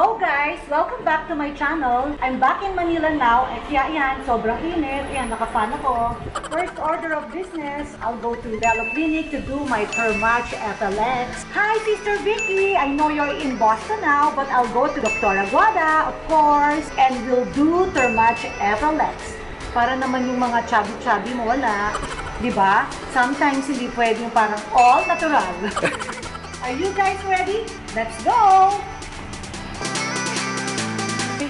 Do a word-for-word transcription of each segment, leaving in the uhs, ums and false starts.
Hello guys! Welcome back to my channel. I'm back in Manila now. At yeah, yan, sobrang init. Ayan, nakafan ako. First order of business, I'll go to Medelo Clinic to do my Thermage F L X. Hi, Sister Vicky! I know you're in Boston now, but I'll go to Doctor Aguada, of course, and we'll do Thermage F L X. Para naman yung mga chubby-chubby mo, wala. Diba? Sometimes hindi pwedeng parang all natural. Are you guys ready? Let's go!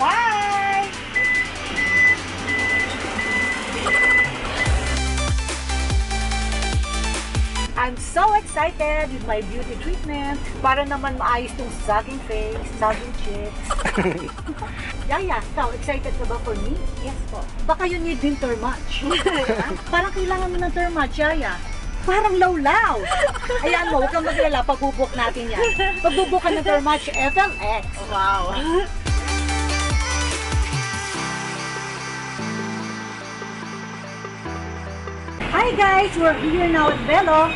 Bye! I'm so excited with my beauty treatment. Para naman maayos tong sagging face, sagging cheeks. yeah, yeah. So, excited ka ba for me? Yes po. Baka you need din Thermage. Parang kailangan mo ng Thermage, Yaya. Parang lawlaw. Ayan mo, huwag kang maglala. Pag-book natin yan. Pag-book ka ng Thermage F L X. Wow. Hi guys, we're here now at Belo.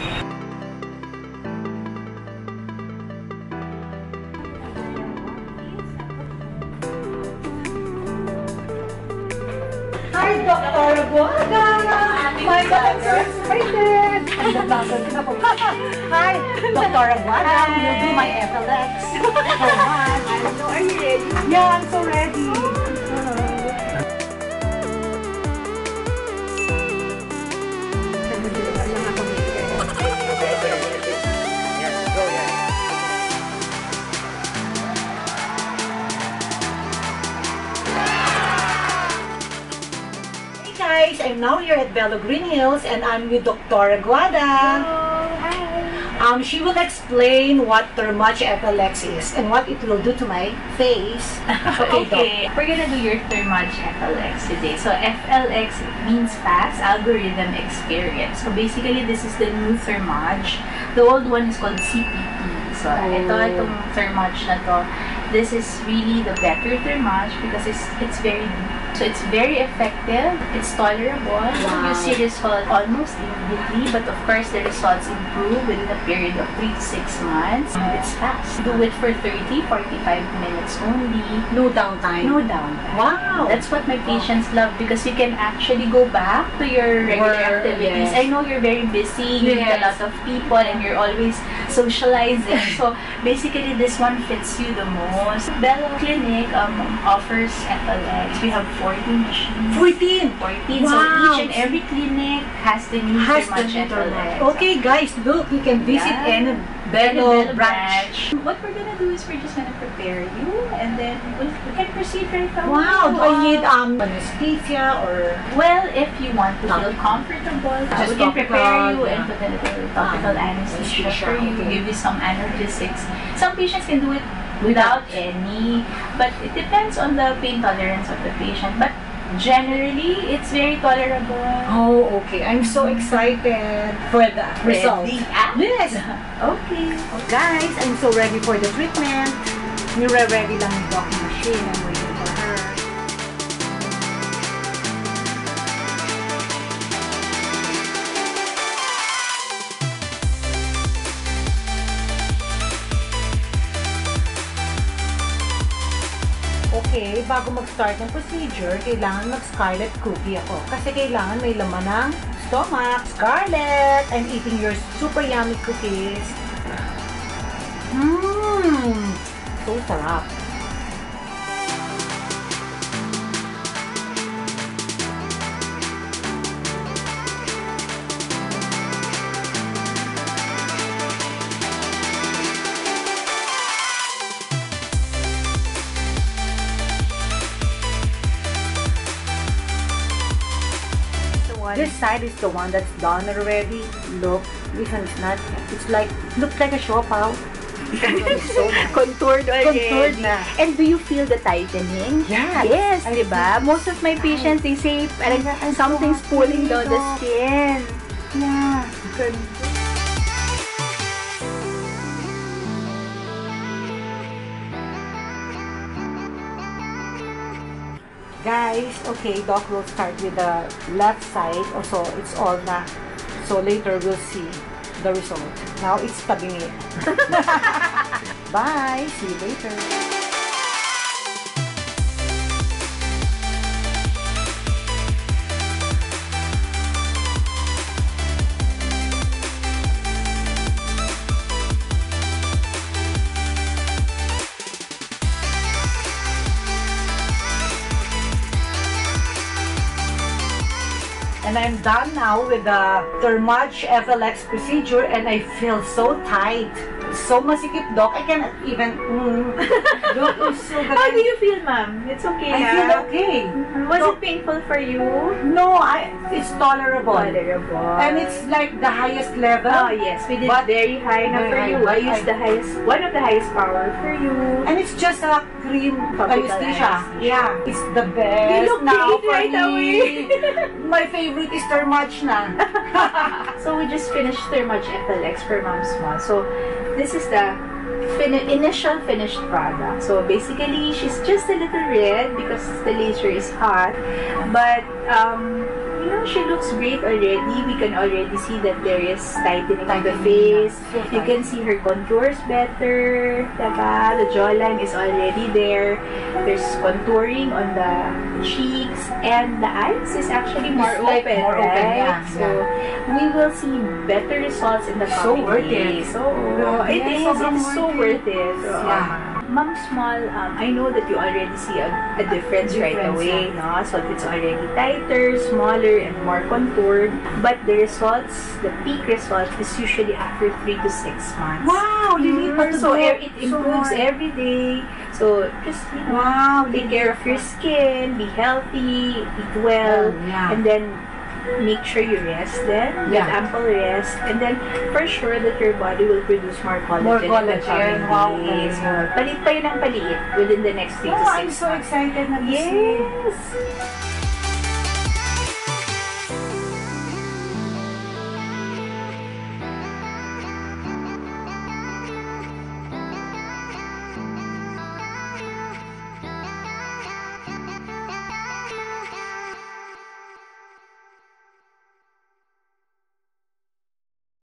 Hi, Doctor Aguada. My doctor's excited. And the doctor's up. Hi, Doctor Aguada. You'll do my F L X. Oh my, I'm so ready. Yeah, I'm so ready. I'm now here at Belo Green Hills and I'm with Doctor Aguada. Hi. Um, she will explain what Thermage F L X is and what it will do to my face. Okay, okay. We're gonna do your Thermage F L X today. So F L X means fast algorithm experience. So basically, this is the new Thermage. The old one is called C P T. So oh. ito itong Thermage na to. This is really the better Thermage because it's it's very deep. So it's very effective, it's tolerable, wow. You see results almost immediately, but of course the results improve within a period of three to six months. It's fast. Do it for thirty to forty-five minutes only. No downtime? No downtime. Wow! That's what my patients wow. love because you can actually go back to your regular Work, activities. Yes. I know you're very busy, you yes. meet a lot of people and you're always socializing. So basically this one fits you the most. Belo Clinic um, offers F L X. We have fourteen machines. fourteen? fourteen. Wow. So each and every clinic has the new Thermage F L X. Okay guys, look, you can visit yeah. any Belo branch. What we're gonna do is we're just gonna prepare you and then we'll, we can proceed right now. Wow, do I need um, anesthesia or? Well, if you want to feel comfortable, just we can prepare you yeah. and put a little topical ah, anesthesia for you, okay. give you some analgesics. Some patients can do it without any, but it depends on the pain tolerance of the patient. But generally, it's very tolerable. Oh, okay. I'm so excited for the result. Yes. Okay. Oh, guys, I'm so ready for the treatment. We're ready lang yung docking machine. I'm waiting for her. Okay, bago mag-start ng procedure, kailangan mag-scarlet cookie ako. Kasi kailangan may laman ng stomach. Scarlet! I'm eating your super yummy cookies. Mmm! So sarap. This side is the one that's done already. Look, this one is not. It's like, looks like a shopaw. So contoured again. Contoured na. And do you feel the tightening? Yeah. Yes, I diba? Think. Most of my patients, they say, and like, something's pulling down the skin. Yeah. Good. Guys, okay, doc will start with the left side. So it's all na. So later we'll see the result. Now it's tabingi. Bye. See you later. and I'm done now with the Thermage F L X procedure, and I feel so tight. So masikip, Doc. I cannot even... Mm. Doc, so how do you feel, ma'am? It's okay, I yeah? feel okay. Mm-hmm. Was so, it painful for you? No, I, it's tolerable. Tolerable. And it's like the highest level. Oh, yes. We did but very high enough for you. I, I used I, the highest, one of the highest power for you. And it's just a cream anesthesia. Yeah. It's the best. You look now for right me. Away. My favorite is Thermage na. So we just finished Thermage F L X for Mom's Mom. So this is the fin initial finished product. So basically, she's just a little red because the laser is hot. But um, you know, she looks great already. We can already see that there is tightening on the face. So you can see her contours better. Diba? The jawline is already there. There's contouring on the cheeks, and the eyes is actually more it's open, like more right? open so yeah. we will see better results in the coming days. So worth it. It is so worth it. Mom Small, um, I know that you already see a, a difference, difference right away, yeah. no? So it's already tighter, smaller, and more contoured. But the results, the peak result, is usually after three to six months. Wow, mm-hmm. But so it improves so every day. So just you know, wow, take care of your skin, be healthy, eat well, oh, yeah. and then make sure you rest then, yeah. get ample rest, and then for sure that your body will produce more collagen. More collagen, wow. Palit pa yun ang palit within the next six months. Oh, I'm so excited na to see. Yes!